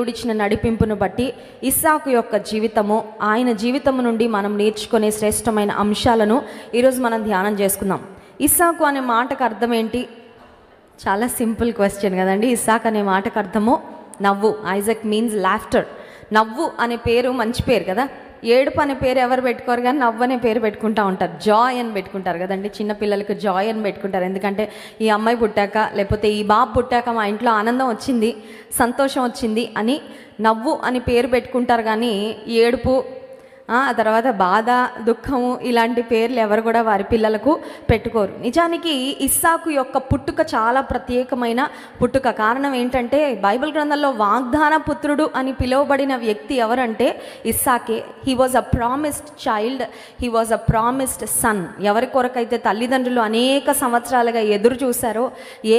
దేవుడిచ్చిన నడిపింపును బట్టి ఇస్సాకు యొక్క జీవితము ఆయన జీవితము నుండి మనం నేర్చుకునే శ్రేష్టమైన అంశాలను ఈరోజు మనం ధ్యానం చేసుకుందాం. ఇస్సాకు అనే మాటకు అర్థం ఏంటి? చాలా సింపుల్ క్వశ్చన్ కదండి. ఇస్సాకు అనే మాటకు అర్థము నవ్వు. Isaac means laughter. నవ్వు అనే పేరు మంచి పేరు కదా. ఏడుపు అనే పేరు ఎవరు పెట్టుకోరు కానీ నవ్వు అనే పేరు పెట్టుకుంటూ ఉంటారు. జాయ్ అని పెట్టుకుంటారు కదండి. చిన్నపిల్లలకు జాయ్ అని పెట్టుకుంటారు. ఎందుకంటే ఈ అమ్మాయి పుట్టాక లేకపోతే ఈ బాబు పుట్టాక మా ఇంట్లో ఆనందం వచ్చింది, సంతోషం వచ్చింది అని నవ్వు అని పేరు పెట్టుకుంటారు. కానీ ఏడుపు, ఆ తర్వాత బాధ, దుఃఖము ఇలాంటి పేర్లు ఎవరు కూడా వారి పిల్లలకు పెట్టుకోరు. నిజానికి ఇస్సాకు యొక్క పుట్టుక చాలా ప్రత్యేకమైన పుట్టుక. కారణం ఏంటంటే బైబిల్ గ్రంథంలో వాగ్దాన పుత్రుడు అని పిలువబడిన వ్యక్తి ఎవరంటే ఇస్సాకే. He was a promised child, he was a promised son. ఎవరి కొరకైతే తల్లిదండ్రులు అనేక సంవత్సరాలుగా ఎదురు చూశారో,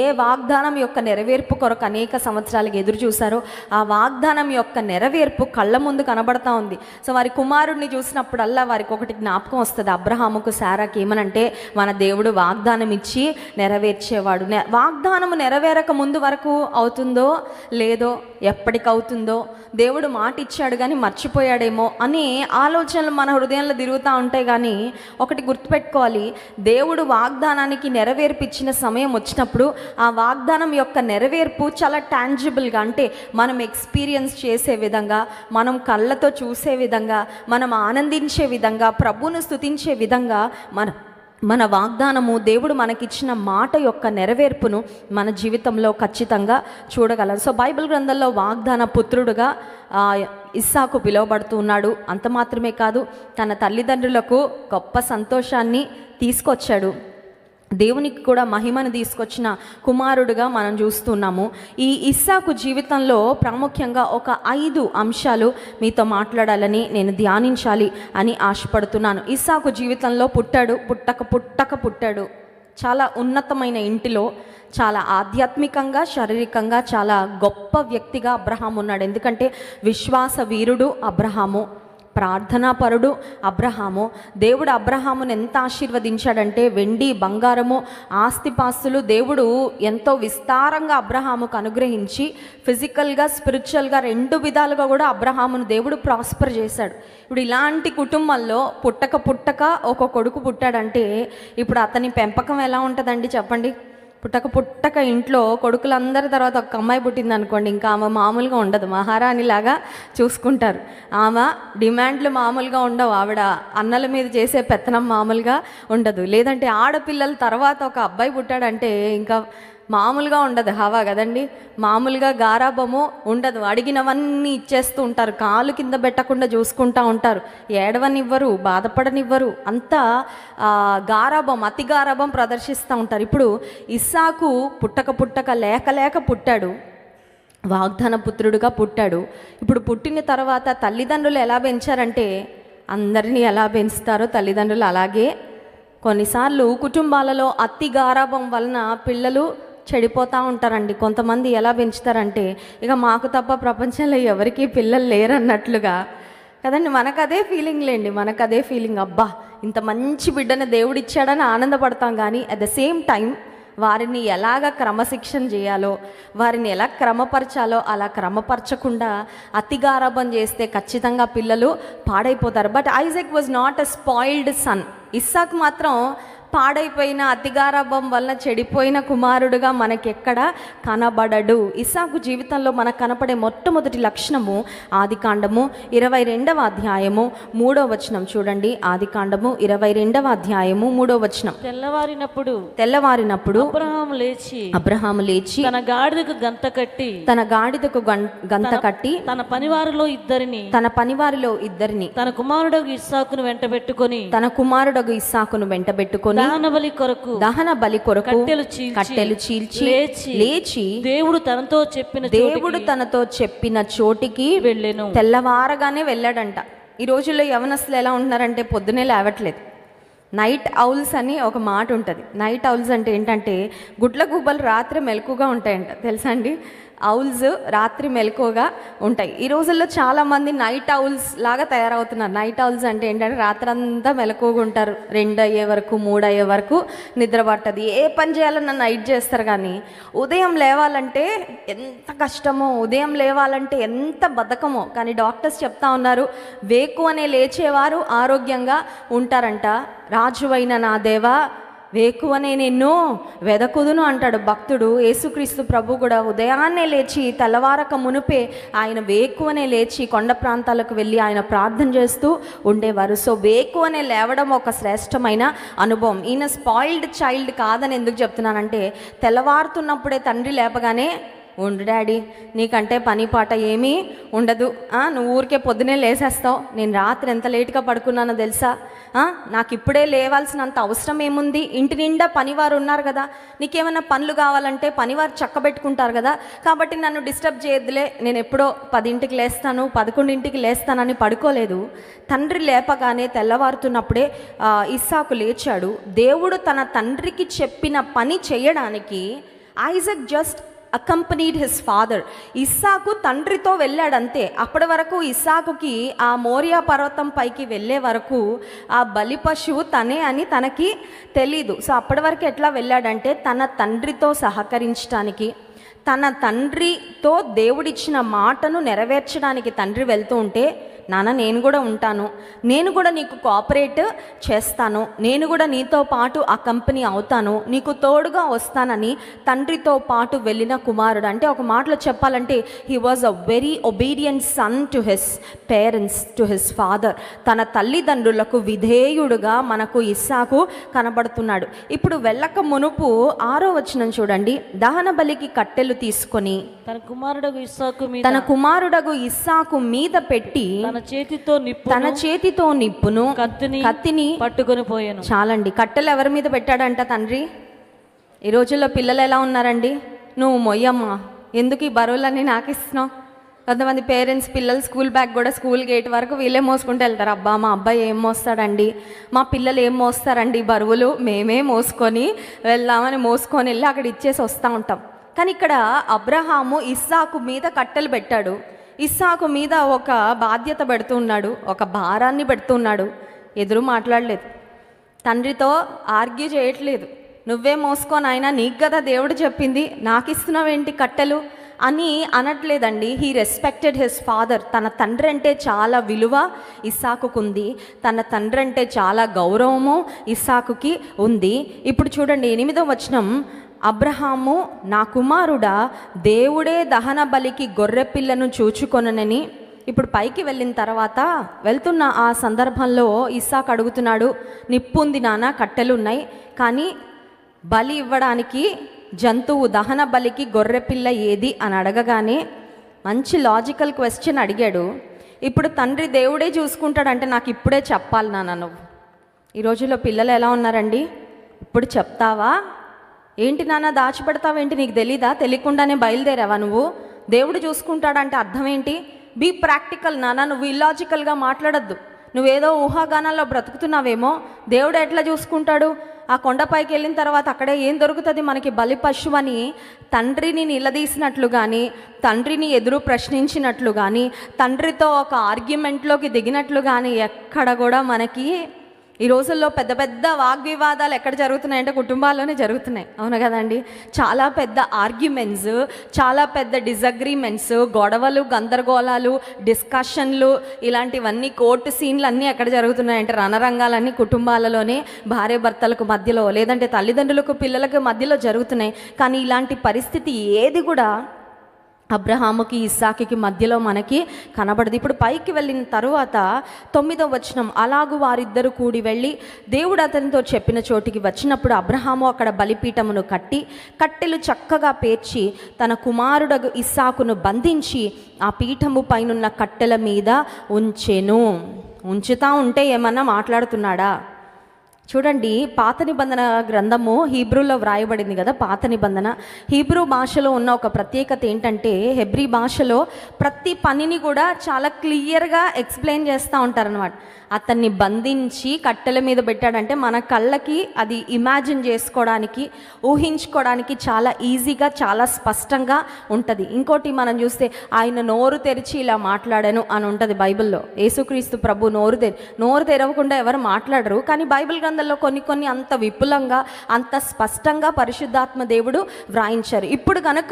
ఏ వాగ్దానం యొక్క నెరవేర్పు కొరకు అనేక సంవత్సరాలుగా ఎదురు చూశారో ఆ వాగ్దానం యొక్క నెరవేర్పు కళ్ళ ముందు కనబడతా ఉంది. సో వారి కుమారుడు చూసినప్పుడల్లా వారికి ఒకటి జ్ఞాపకం వస్తుంది, అబ్రహాముకు శారాకి ఏమనంటే మన దేవుడు వాగ్దానం ఇచ్చి నెరవేర్చేవాడు. వాగ్దానం నెరవేరక ముందు వరకు అవుతుందో లేదో, ఎప్పటికవుతుందో, దేవుడు మాట ఇచ్చాడు కానీ మర్చిపోయాడేమో అని ఆలోచనలు మన హృదయంలో తిరుగుతూ ఉంటాయి. కానీ ఒకటి గుర్తుపెట్టుకోవాలి, దేవుడు వాగ్దానానికి నెరవేర్పిచ్చిన సమయం వచ్చినప్పుడు ఆ వాగ్దానం యొక్క నెరవేర్పు చాలా టాంజిబుల్గా, అంటే మనం ఎక్స్పీరియన్స్ చేసే విధంగా, మనం కళ్ళతో చూసే విధంగా, మనం ఆనందించే విధంగా, ప్రభువును స్తుతించే విధంగా మన వాగ్దానము, దేవుడు మనకిచ్చిన మాట యొక్క నెరవేర్పును మన జీవితంలో ఖచ్చితంగా చూడగలం. సో బైబిల్ గ్రంథంలో వాగ్దాన పుత్రుడుగా ఇస్సాకు పిలువబడుతూ ఉన్నాడు. అంత మాత్రమే కాదు, తన తల్లిదండ్రులకు గొప్ప సంతోషాన్ని తీసుకొచ్చాడు, దేవునికి కూడా మహిమను తీసుకొచ్చిన కుమారుడుగా మనం చూస్తున్నాము. ఈ ఇస్సాకు జీవితంలో ప్రాముఖ్యంగా ఒక 5 అంశాలు మీతో మాట్లాడాలని, నేను ధ్యానించాలి అని ఆశపడుతున్నాను. ఇస్సాకు జీవితంలో పుట్టాడు. చాలా ఉన్నతమైన ఇంటిలో, చాలా ఆధ్యాత్మికంగా, శారీరకంగా చాలా గొప్ప వ్యక్తిగా అబ్రహాము ఉన్నాడు. ఎందుకంటే విశ్వాస వీరుడు అబ్రహాము, ప్రార్థనాపరుడు అబ్రహాము. దేవుడు అబ్రహామును ఎంత ఆశీర్వదించాడంటే వెండి, బంగారము, ఆస్తిపాస్తులు దేవుడు ఎంతో విస్తారంగా అబ్రహాముకు అనుగ్రహించి ఫిజికల్గా, స్పిరిచువల్గా 2 విధాలుగా కూడా అబ్రహామును దేవుడు ప్రాస్పర్ చేశాడు. ఇప్పుడు ఇలాంటి కుటుంబంలో పుట్టక ఒక కొడుకు పుట్టాడంటే ఇప్పుడు అతని పెంపకం ఎలా ఉంటుందండి చెప్పండి. పుట్టక ఇంట్లో కొడుకులందరి తర్వాత ఒక అమ్మాయి పుట్టింది అనుకోండి, ఇంకా ఆమె మామూలుగా ఉండదు, మహారాణిలాగా చూసుకుంటారు. ఆమె డిమాండ్లు మామూలుగా ఉండవు, ఆవిడ అన్నల మీద చేసే పెత్తనం మామూలుగా ఉండదు. లేదంటే ఆడపిల్లల తర్వాత ఒక అబ్బాయి పుట్టాడంటే ఇంకా మామూలుగా ఉండదు హవా కదండి, మామూలుగా గారాబము ఉండదు. అడిగినవన్నీ ఇచ్చేస్తూ ఉంటారు, కాలు కింద పెట్టకుండా చూసుకుంటూ ఉంటారు, ఏడవనివ్వరు, బాధపడనివ్వరు, అంతా గారాబం, అతి గారాబం ప్రదర్శిస్తూ ఉంటారు. ఇప్పుడు ఇస్సాకు పుట్టక లేక పుట్టాడు, వాగ్దాన పుత్రుడుగా పుట్టాడు. ఇప్పుడు పుట్టిన తర్వాత తల్లిదండ్రులు ఎలా పెంచారంటే అందరినీ ఎలా పెంచుతారో తల్లిదండ్రులు అలాగే. కొన్నిసార్లు కుటుంబాలలో అతి గారాబం వలన పిల్లలు చెడిపోతూ ఉంటారండి. కొంతమంది ఎలా పెంచుతారంటే ఇక మాకు తప్ప ప్రపంచంలో ఎవరికీ పిల్లలు లేరన్నట్లుగా కదండి. మనకు అదే ఫీలింగ్, అబ్బా ఇంత మంచి బిడ్డను దేవుడిచ్చాడని ఆనందపడతాం. కానీ అట్ ద సేమ్ టైం వారిని ఎలాగ క్రమశిక్షణ చేయాలో, వారిని ఎలా క్రమపరచాలో అలా క్రమపరచకుండా అతిగారాబం చేస్తే ఖచ్చితంగా పిల్లలు పాడైపోతారు. But Isaac was not a spoiled son. ఇస్సాకు మాత్రం పాడైపోయిన, అతిగారాభం వల్ల చెడిపోయిన కుమారుడుగా మనకెక్కడ కనబడడు. ఇస్సాకు జీవితంలో మనకు కనపడే మొట్టమొదటి లక్షణము ఆదికాండము 22వ అధ్యాయము 3వ వచనం చూడండి. ఆదికాండము 22వ అధ్యాయము 3వ వచనం. తెల్లవారినప్పుడు అబ్రహాము లేచి తన గాడిదకు గంత కట్టి తన పనివారిలో ఇద్దరిని తన కుమారుడగు ఇస్సాకును వెంటబెట్టుకొని దహన బలి కొరకు కట్టెలు చీల్చి లేచి దేవుడు తనతో చెప్పిన చోటికి వెళ్ళెను. తెల్లవారగానే వెళ్ళాడంట. ఈ రోజుల్లో యవనస్తులు ఎలా ఉంటున్నారంటే పొద్దునే లేవట్లేదు. నైట్ ఔల్స్ అని ఒక మాట ఉంటుంది. నైట్ ఔల్స్ అంటే ఏంటంటే గుడ్ల గుబ్బలు రాత్రి మెలకుగా ఉంటాయంట, తెలుసా అండి. ఔల్స్ రాత్రి మెలకువగా ఉంటాయి. ఈ రోజుల్లో చాలా మంది నైట్ ఔల్స్ లాగా తయారవుతున్నారు. నైట్ ఔల్స్ అంటే ఏంటంటే రాత్రంతా మెలకువగా ఉంటారు, 2 అయ్యే వరకు 3 అయ్యే వరకు నిద్ర పట్టదు, ఏ పని చేయాలన్నా నైట్ చేస్తారు. కానీ ఉదయం లేవాలంటే ఎంత కష్టమో, ఉదయం లేవాలంటే ఎంత బద్ధకమో. కానీ డాక్టర్స్ చెప్తా ఉన్నారు వేకువనే లేచేవారు ఆరోగ్యంగా ఉంటారంట. రాజువైన నా దేవా వేకువనే నిన్ను వెదకుదును అంటాడు భక్తుడు. యేసుక్రీస్తు ప్రభు కూడా ఉదయాన్నే లేచి తెల్లవారక మునుపే ఆయన వేకువనే లేచి కొండ ప్రాంతాలకు వెళ్ళి ఆయన ప్రార్థన చేస్తూ ఉండేవారు. సో వేకువనే లేవడం ఒక శ్రేష్టమైన అనుభవం. ఈయన స్పాయిల్డ్ చైల్డ్ కాదని ఎందుకు చెప్తున్నానంటే తెల్లవారుతున్నప్పుడే తండ్రి లేపగానే ఉండు డాడీ నీకంటే పని పాట ఏమీ ఉండదు, నువ్వు ఊరికే పొద్దునే లేసేస్తావు, నేను రాత్రి ఎంత లేట్గా పడుకున్నానో తెలుసా, నాకు ఇప్పుడే లేవాల్సినంత అవసరం ఏముంది, ఇంటి నిండా పనివారు ఉన్నారు కదా, నీకేమైనా పనులు కావాలంటే పనివారు చక్కబెట్టుకుంటారు కదా, కాబట్టి నన్ను డిస్టర్బ్ చేయొద్దులే, నేను ఎప్పుడో 10ింటికి లేస్తాను 11ింటికి లేస్తానని పడుకోలేదు. తండ్రి లేపగానే తెల్లవారుతున్నప్పుడే ఇస్సాకు లేచాడు. దేవుడు తన తండ్రికి చెప్పిన పని చేయడానికి Isaac just accompanied his father. ఇస్సాకు తండ్రితో వెళ్ళాడంతే. అప్పటి వరకు ఇస్సాకుకి ఆ మోరియా పర్వతం పైకి వెళ్ళే వరకు ఆ బలి పశువు తనే అని తనకి తెలీదు. సో అప్పటి వరకు ఎట్లా వెళ్ళాడంటే తన తండ్రితో సహకరించడానికి, తన తండ్రితో దేవుడిచ్చిన మాటను నెరవేర్చడానికి తండ్రి వెళ్తూ ఉంటే నాన్న నేను కూడా ఉంటాను, నేను కూడా నీకు కోఆపరేట్ చేస్తాను, నేను కూడా నీతో పాటు ఆ కంపెనీ అవుతాను, నీకు తోడుగా వస్తానని తండ్రితో పాటు వెళ్ళిన కుమారుడు. అంటే ఒక మాటలో చెప్పాలంటే he was a very obedient son to his parents, to his father. తన తల్లిదండ్రులకు విధేయుడుగా మనకు ఇస్సాకు కనబడుతున్నాడు. ఇప్పుడు వెళ్ళక మునుపు 6వ వచనం చూడండి. దహన బలికి కట్టెలు తీసుకొని తన కుమారుడగు ఇస్సాకు మీద పెట్టి తన చేతితో నిప్పును కత్తిని పట్టుకొని పోయాను. చాలండి. కట్టెలు ఎవరి మీద పెట్టాడంట తండ్రి. ఈ రోజుల్లో పిల్లలు ఎలా ఉన్నారండి, నువ్వు మొయ్యమ్మా ఎందుకు ఈ బరువులన్నీ నాకు ఇస్తున్నావు. కొంతమంది పేరెంట్స్ పిల్లలు స్కూల్ బ్యాగ్ కూడా స్కూల్ గేట్ వరకు వీళ్ళే మోసుకుంటూ వెళ్తారు. అబ్బా మా అబ్బాయి ఏం మోస్తాడండి, మా పిల్లలు ఏం మోస్తారండి బరువులు, మేమే మోసుకొని వెళ్దామని మోసుకొని వెళ్ళి అక్కడ ఇచ్చేసి వస్తూ ఉంటాం. కానీ ఇక్కడ అబ్రహాము ఇస్సాకు మీద కట్టెలు పెట్టాడు, ఇస్సాకు మీద ఒక బాధ్యత పెడుతున్నాడు, ఒక భారాన్ని పెడుతున్నాడు. ఎదురు మాట్లాడలేదు, తండ్రితో ఆర్గ్యూ చేయట్లేదు, నువ్వే మోసుకొని ఆయన నీకు కదా దేవుడు చెప్పింది నాకు ఇస్తున్నావేంటి కట్టెలు అని అనట్లేదండి. He respected his father. తన తండ్రి అంటే చాలా విలువ ఇస్సాకుకుంది, తన తండ్రి అంటే చాలా గౌరవము ఇస్సాకుకి ఉంది. ఇప్పుడు చూడండి 8వ వచనం. అబ్రహాము నా కుమారుడా దేవుడే దహన బలికి గొర్రెపిల్లను చూచుకొననని. ఇప్పుడు పైకి వెళ్ళిన తర్వాత వెళ్తున్న ఆ సందర్భంలో ఇస్సాకు అడుగుతున్నాడు, నిప్పుంది నాన్న కట్టెలు ఉన్నాయి కానీ బలి ఇవ్వడానికి జంతువు దహన బలికి గొర్రెపిల్ల ఏది అని అడగగానే మంచి లాజికల్ క్వశ్చన్ అడిగాడు. ఇప్పుడు తండ్రి దేవుడే చూసుకుంటాడంటే నాకు ఇప్పుడే చెప్పాలి నాన్న నువ్వు. ఈ రోజుల్లో పిల్లలు ఎలా ఉన్నారండి, ఇప్పుడు చెప్తావా ఏంటి నాన్న దాచిపెడతావేంటి, నీకు తెలీదా, తెలియకుండానే బయలుదేరావా నువ్వు, దేవుడు చూసుకుంటాడంటే అర్థం ఏంటి, బీ ప్రాక్టికల్ నాన్న, నువ్వు ఇలాజికల్గా మాట్లాడద్దు, నువ్వేదో ఊహాగానాల్లో బ్రతుకుతున్నావేమో, దేవుడు ఎట్లా చూసుకుంటాడు, ఆ కొండపైకి వెళ్ళిన తర్వాత అక్కడే ఏం దొరుకుతుంది మనకి బలి పశువు అని తండ్రిని నిలదీసినట్లు కానీ, తండ్రిని ఎదురు ప్రశ్నించినట్లు కానీ, తండ్రితో ఒక ఆర్గ్యుమెంట్లోకి దిగినట్లు కానీ ఎక్కడ కూడా మనకి ఈ రోజుల్లో పెద్ద పెద్ద వాగ్వివాదాలు ఎక్కడ జరుగుతున్నాయంటే కుటుంబాల్లోనే జరుగుతున్నాయి. అవును కదండి, చాలా పెద్ద ఆర్గ్యుమెంట్స్, చాలా పెద్ద డిజగ్రిమెంట్స్, గొడవలు, గందరగోళాలు, డిస్కషన్లు, ఇలాంటివన్నీ కోర్టు సీన్లు అన్నీ ఎక్కడ జరుగుతున్నాయంటే రణరంగాలన్నీ కుటుంబాలలోనే, భార్య భర్తలకు మధ్యలో, లేదంటే తల్లిదండ్రులకు పిల్లలకు మధ్యలో జరుగుతున్నాయి. కానీ ఇలాంటి పరిస్థితి ఏది కూడా అబ్రహాముకి ఇస్సాకుకి మధ్యలో మనకి కనబడదు. ఇప్పుడు పైకి వెళ్ళిన తరువాత 9వ వచనం. అలాగూ వారిద్దరు కూడి వెళ్ళి దేవుడు అతనితో చెప్పిన చోటికి వచ్చినప్పుడు అబ్రహాము అక్కడ బలిపీఠమును కట్టి కట్టెలు చక్కగా పేర్చి తన కుమారుడగు ఇస్సాకును బంధించి ఆ పీఠము పైనున్న కట్టెల మీద ఉంచెను. ఉంచుతా ఉంటే ఏమన్నా మాట్లాడుతున్నాడా చూడండి. పాత నిబంధన గ్రంథము హీబ్రూలో వ్రాయబడింది కదా, పాత నిబంధన హీబ్రూ భాషలో ఉన్న ఒక ప్రత్యేకత ఏంటంటే హెబ్రీ భాషలో ప్రతి పనిని కూడా చాలా క్లియర్గా ఎక్స్ప్లెయిన్ చేస్తూ ఉంటారనమాట. అతన్ని బంధించి కట్టెల మీద పెట్టాడంటే మన కళ్ళకి అది ఇమాజిన్ చేసుకోవడానికి ఊహించుకోవడానికి చాలా ఈజీగా చాలా స్పష్టంగా ఉంటుంది. ఇంకోటి మనం చూస్తే ఆయన నోరు తెరిచి ఇలా మాట్లాడాను అని ఉంటుంది బైబిల్లో. యేసుక్రీస్తు ప్రభు నోరు తెరవకుండా ఎవరు మాట్లాడరు. కానీ బైబిల్ గ్రంథంలో కొన్ని కొన్ని అంత విపులంగా అంత స్పష్టంగా పరిశుద్ధాత్మ దేవుడు వ్రాయించారు. ఇప్పుడు కనుక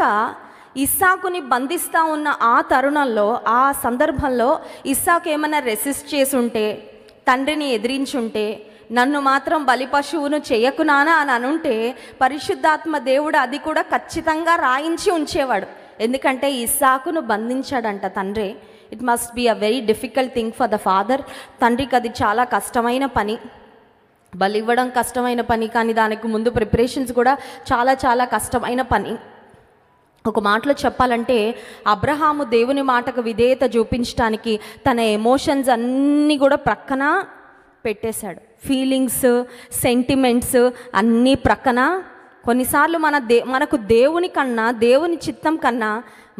ఇస్సాకుని బంధిస్తూ ఉన్న ఆ తరుణంలో ఆ సందర్భంలో ఇస్సాకు ఏమైనా రెసిస్ట్ చేసి ఉంటే, తండ్రిని ఎదిరించుంటే, నన్ను మాత్రం బలి పశువును చేయకున్నానా అని అనుంటే పరిశుద్ధాత్మ దేవుడు అది కూడా ఖచ్చితంగా రాయించి ఉంచేవాడు. ఎందుకంటే ఇస్సాకును బంధించాడంట తండ్రి. It must be a very difficult thing for the father. తండ్రికి అది చాలా కష్టమైన పని, బలి ఇవ్వడం కష్టమైన పని, కానీ దానికి ముందు ప్రిపరేషన్స్ కూడా చాలా చాలా కష్టమైన పని. ఒక మాటలో చెప్పాలంటే అబ్రహాము దేవుని మాటకు విధేయత చూపించడానికి తన ఎమోషన్స్ అన్నీ కూడా ప్రక్కన పెట్టేశాడు. ఫీలింగ్స్, సెంటిమెంట్స్ అన్నీ ప్రక్కన. కొన్నిసార్లు మనకు దేవుని కన్నా, దేవుని చిత్తం కన్నా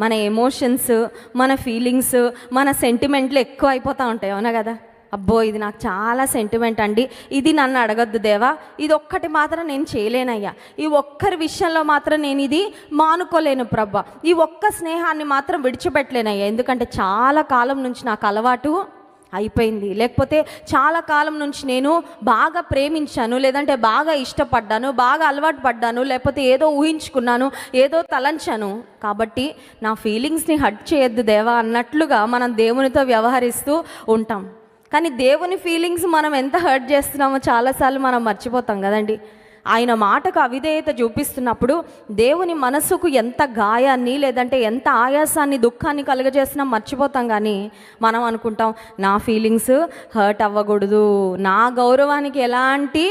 మన ఎమోషన్స్, మన ఫీలింగ్స్, మన సెంటిమెంట్లు ఎక్కువ అయిపోతూ ఉంటాయి. అవునా కదా? అబ్బో ఇది నాకు చాలా సెంటిమెంట్ అండి, ఇది నన్ను అడగద్దు దేవా, ఇది ఒక్కటి మాత్రం నేను చేయలేనయ్యా, ఈ ఒక్కరి విషయంలో మాత్రం నేను ఇది మానుకోలేను ప్రభా, ఈ ఒక్క స్నేహాన్ని మాత్రం విడిచిపెట్టలేనయ్యా, ఎందుకంటే చాలా కాలం నుంచి నాకు అలవాటు అయిపోయింది, లేకపోతే చాలా కాలం నుంచి నేను బాగా ప్రేమించాను, లేదంటే బాగా ఇష్టపడ్డాను, బాగా అలవాటు పడ్డాను, లేకపోతే ఏదో ఊహించుకున్నాను, ఏదో తలంచాను, కాబట్టి నా ఫీలింగ్స్ని హర్ట్ చేయొద్దు దేవా అన్నట్లుగా మనం దేవునితో వ్యవహరిస్తూ ఉంటాం. కానీ దేవుని ఫీలింగ్స్ మనం ఎంత హర్ట్ చేస్తున్నామో చాలాసార్లు మనం మర్చిపోతాం కదండి. ఆయన మాటకు అవిధేయత చూపిస్తున్నప్పుడు దేవుని మనసుకు ఎంత గాయాన్ని, లేదంటే ఎంత ఆయాసాన్ని, దుఃఖాన్ని కలుగజేసినా మర్చిపోతాం. కానీ మనం అనుకుంటాం నా ఫీలింగ్స్ హర్ట్ అవ్వకూడదు, నా గౌరవానికి ఎలాంటి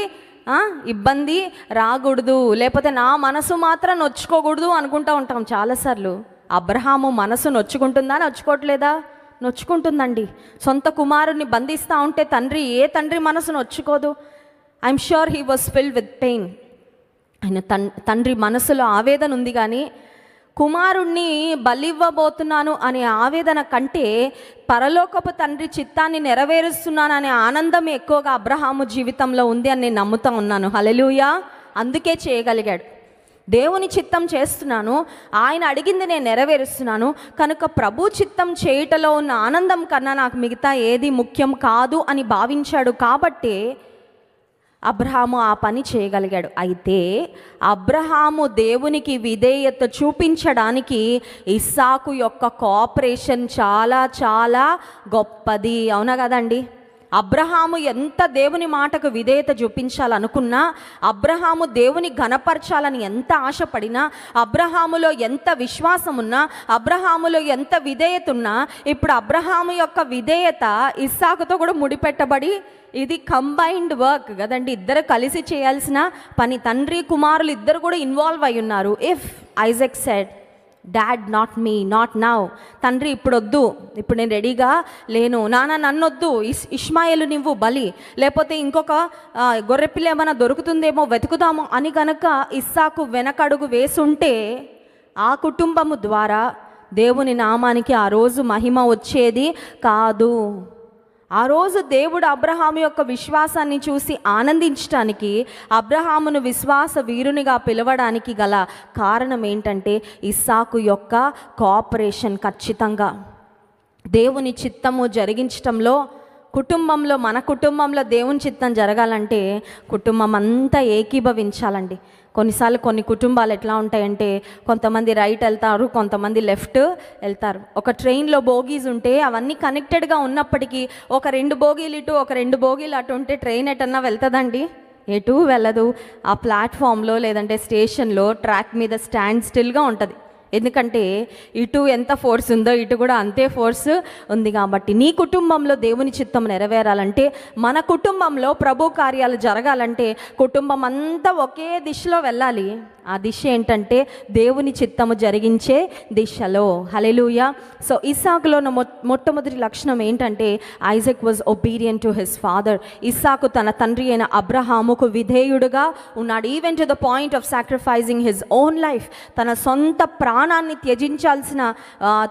ఇబ్బంది రాకూడదు, లేకపోతే నా మనసు మాత్రం నొచ్చుకోకూడదు అనుకుంటూ ఉంటాం చాలాసార్లు. అబ్రహాము మనసు నొచ్చుకుంటుందా, నొచ్చుకోవట్లేదా? నొచ్చుకుంటుందండి. సొంత కుమారుని బంధిస్తూ ఉంటే తండ్రి, ఏ తండ్రి మనసు నొచ్చుకోదు? I'm sure he was filled with pain. ఆయన తండ్రి మనసులో ఆవేదన ఉంది. కానీ కుమారుణ్ణి బలివ్వబోతున్నాను అనే ఆవేదన కంటే పరలోకపు తండ్రి చిత్తాన్ని నెరవేరుస్తున్నాను అనే ఆనందం ఎక్కువగా అబ్రహాము జీవితంలో ఉంది అని నేను నమ్ముతూ ఉన్నాను. హల్లెలూయా. అందుకే చేయగలిగాడు. దేవుని చిత్తం చేస్తున్నాను, ఆయన అడిగింది నేను నెరవేరుస్తున్నాను, కనుక ప్రభు చిత్తం చేయటలో ఉన్న ఆనందం కన్నా నాకు మిగతా ఏది ముఖ్యం కాదు అని భావించాడు. కాబట్టి అబ్రహాము ఆ పని చేయగలిగాడు. అయితే అబ్రహాము దేవునికి విధేయత చూపించడానికి ఇస్సాకు యొక్క కోఆపరేషన్ చాలా చాలా గొప్పది. అవునా కదండి? అబ్రహాము ఎంత దేవుని మాటకు విధేయత చూపించాలనుకున్నా, అబ్రహాము దేవుని ఘనపరచాలని ఎంత ఆశపడినా, అబ్రహాములో ఎంత విశ్వాసం ఉన్నా, అబ్రహాములో ఎంత విధేయత ఉన్నా, ఇప్పుడు అబ్రహాము యొక్క విధేయత ఇస్సాకుతో కూడా ముడిపెట్టబడి ఇది కంబైన్డ్ వర్క్ కదండి. ఇద్దరు కలిసి చేయాల్సిన పని. తండ్రి కుమారులు ఇద్దరు కూడా ఇన్వాల్వ్ అయి ఉన్నారు. If Isaac said, dad not me, not now. తండ్రి ఇప్పుడు వద్దు, ఇప్పుడు నేను రెడీగా లేను, నాన్న నన్నొద్దు, ఇష్మాయేలు నువ్వు బలి, లేకపోతే ఇంకొక గొర్రెపిల్ల ఏమైనా దొరుకుతుందేమో వెతుకుదాము అని కనుక ఇస్సాకు వెనకడుగు వేసుంటే ఆ కుటుంబము ద్వారా దేవుని నామానికి ఆ రోజు మహిమ వచ్చేది కాదు. ఆ రోజు దేవుడు అబ్రహాము యొక్క విశ్వాసాన్ని చూసి ఆనందించడానికి, అబ్రహామును విశ్వాస వీరునిగా పిలవడానికి గల కారణం ఏంటంటే ఇస్సాకు యొక్క కోఆపరేషన్. ఖచ్చితంగా దేవుని చిత్తము జరిగించటంలో, కుటుంబంలో, మన కుటుంబంలో దేవుని చిత్తం జరగాలంటే కుటుంబం అంతా ఏకీభవించాలండి. కొన్నిసార్లు కొన్ని కుటుంబాలు ఎట్లా ఉంటాయంటే కొంతమంది రైట్ వెళ్తారు, కొంతమంది లెఫ్ట్ వెళ్తారు. ఒక ట్రైన్లో బోగీస్ ఉంటే అవన్నీ కనెక్టెడ్గా ఉన్నప్పటికీ ఒక రెండు బోగీలు ఇటు, ఒక రెండు బోగీలు అటు ఉంటే ట్రైన్ ఎటన్నా వెళ్తుందండి? ఎటు వెళ్ళదు. ఆ ప్లాట్ఫామ్లో లేదంటే స్టేషన్లో ట్రాక్ మీద స్టాండ్ స్టిల్గా ఉంటుంది. ఎందుకంటే ఇటు ఎంత ఫోర్స్ ఉందో ఇటు కూడా అంతే ఫోర్స్ ఉంది. కాబట్టి నీ కుటుంబంలో దేవుని చిత్తం నెరవేరాలంటే, మన కుటుంబంలో ప్రభు కార్యాలు జరగాలంటే కుటుంబం అంతా ఒకే దిశలో వెళ్ళాలి. ఆ దిశ ఏంటంటే దేవుని చిత్తము జరిగించే దిశలో. హల్లెలూయా. సో ఇస్సాకులో మొట్టమొదటి లక్షణం ఏంటంటే Isaac was obedient to his father. ఇస్సాకు తన తండ్రి అయిన అబ్రహాముకు విధేయుడుగా ఉన్నాడు, even to the point of sacrificing his own life. తన సొంత ప్రాణాన్ని త్యజించాల్సిన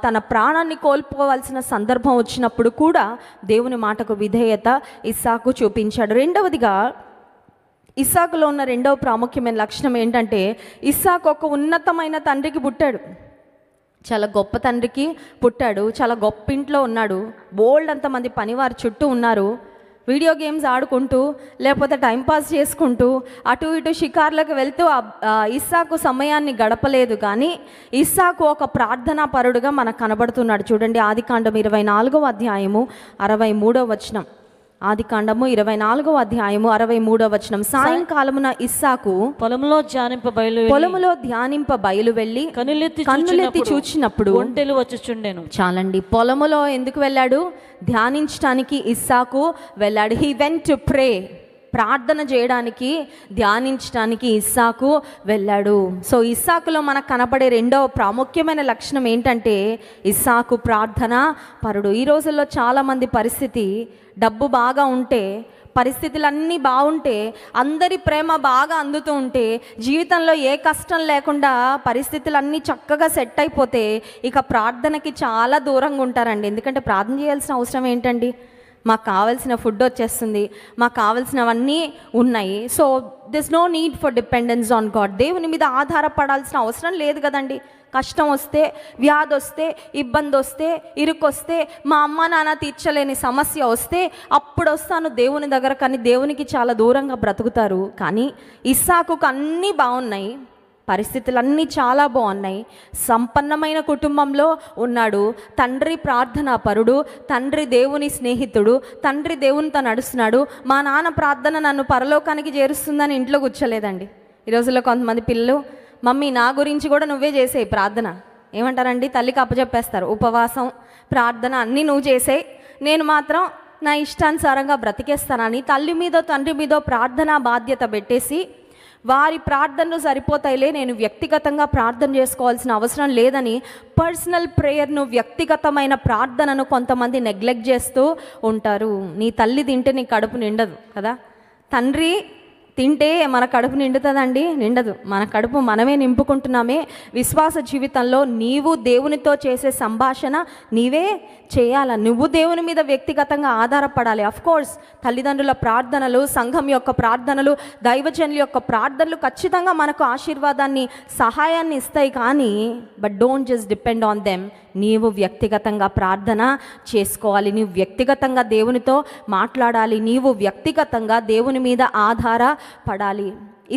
తన ప్రాణాన్ని కోల్పోవాల్సిన సందర్భం వచ్చినప్పుడు కూడా దేవుని మాటకు విధేయత ఇస్సాకు చూపించాడు. రెండవదిగా ఇస్సాకులో ఉన్న రెండవ ప్రాముఖ్యమైన లక్షణం ఏంటంటే ఇస్సాకు ఒక ఉన్నతమైన తండ్రికి పుట్టాడు. చాలా గొప్ప తండ్రికి పుట్టాడు. చాలా గొప్ప ఇంట్లో ఉన్నాడు. బోల్డ్ అంతమంది పనివారు చుట్టూ ఉన్నారు. వీడియో గేమ్స్ ఆడుకుంటూ లేకపోతే టైంపాస్ చేసుకుంటూ అటు ఇటు షికార్లకు వెళ్తూ ఇస్సాకు సమయాన్ని గడపలేదు. కానీ ఇస్సాకు ఒక ప్రార్థనా పరుడుగా మనకు కనబడుతున్నాడు. చూడండి ఆదికాండం 24వ అధ్యాయము 63వ వచనం. ఆదికాండము 24వ అధ్యాయము 63వ వచనం. సాయంకాలమున ఇస్సాకు పొలములో ధ్యానింప బయలు వెళ్ళి కన్నులెత్తి చూచినప్పుడు ఒంటెలు వచ్చుచుండెను. చాలండి, పొలములో ఎందుకు వెళ్ళాడు? ధ్యానించడానికి ఇస్సాకు వెళ్ళాడు. He went to pray. ప్రార్థన చేయడానికి, ధ్యానించడానికి ఇస్సాకు వెళ్ళాడు. సో ఇస్సాకులో మనకు కనబడే రెండవ ప్రాముఖ్యమైన లక్షణం ఏంటంటే ఇస్సాకు ప్రార్థన పరుడు. ఈ రోజుల్లో చాలామంది పరిస్థితి, డబ్బు బాగా ఉంటే, పరిస్థితులన్నీ బాగుంటే, అందరి ప్రేమ బాగా అందుతూ ఉంటే, జీవితంలో ఏ కష్టం లేకుండా పరిస్థితులన్నీ చక్కగా సెట్ అయిపోతే ఇక ప్రార్థనకి చాలా దూరంగా ఉంటారండి. ఎందుకంటే ప్రార్థన చేయాల్సిన అవసరం ఏంటండి? మాకు కావాల్సిన ఫుడ్ వచ్చేస్తుంది, మాకు కావాల్సినవన్నీ ఉన్నాయి. So this no need for dependence on God. దేవుని మీద ఆధారపడాల్సిన అవసరం లేదు కదండి. కష్టం వస్తే, వ్యాధి వస్తే, ఇబ్బంది వస్తే, ఇరుకొస్తే, మా అమ్మ నాన్న తీర్చలేని సమస్య వస్తే అప్పుడు వస్తాను దేవుని దగ్గర. కానీ దేవునికి చాలా దూరంగా బ్రతుకుతారు. కానీ ఇస్సాకు అన్నీ బాగున్నాయి, పరిస్థితులన్నీ చాలా బాగున్నాయి, సంపన్నమైన కుటుంబంలో ఉన్నాడు. తండ్రి ప్రార్థనా పరుడు, తండ్రి దేవుని స్నేహితుడు, తండ్రి దేవునితో నడుస్తున్నాడు. మా నాన్న ప్రార్థన నన్ను పరలోకానికి చేరుస్తుందని ఇంట్లో కూర్చోలేదండి. ఈ రోజుల్లో కొంతమంది పిల్లలు, మమ్మీ నా గురించి కూడా నువ్వే చేసేయి ప్రార్థన ఏమంటారండి, తల్లికి అప్పచెప్పేస్తారు. ఉపవాసం, ప్రార్థన అన్నీ నువ్వు చేసేయి, నేను మాత్రం నా ఇష్టానుసారంగా బ్రతికేస్తానని తల్లి మీదో తండ్రి మీదో ప్రార్థనా బాధ్యత పెట్టేసి వారి ప్రార్థనలు సరిపోతాయిలే, నేను వ్యక్తిగతంగా ప్రార్థన చేసుకోవాల్సిన అవసరం లేదని పర్సనల్ ప్రేయర్ను, వ్యక్తిగతమైన ప్రార్థనను కొంతమంది నెగ్లెక్ట్ చేస్తూ ఉంటారు. నీ తల్లి తింటే నీ కడుపు నిండదు కదా. తండ్రి తింటే మన కడుపు నిండుతుందండి? నిండదు. మన కడుపు మనమే నింపుకుంటున్నామే. విశ్వాస జీవితంలో నీవు దేవునితో చేసే సంభాషణ నీవే చేయాలి. నువ్వు దేవుని మీద వ్యక్తిగతంగా ఆధారపడాలి. అఫ్ కోర్స్ తల్లిదండ్రుల ప్రార్థనలు, సంఘం యొక్క ప్రార్థనలు, దైవజనుల యొక్క ప్రార్థనలు ఖచ్చితంగా మనకు ఆశీర్వాదాన్ని, సహాయాన్ని ఇస్తాయి. కానీ but don't just depend on them. నీవు వ్యక్తిగతంగా ప్రార్థన చేసుకోవాలి. నీవు వ్యక్తిగతంగా దేవునితో మాట్లాడాలి. నీవు వ్యక్తిగతంగా దేవుని మీద ఆధారపడాలి.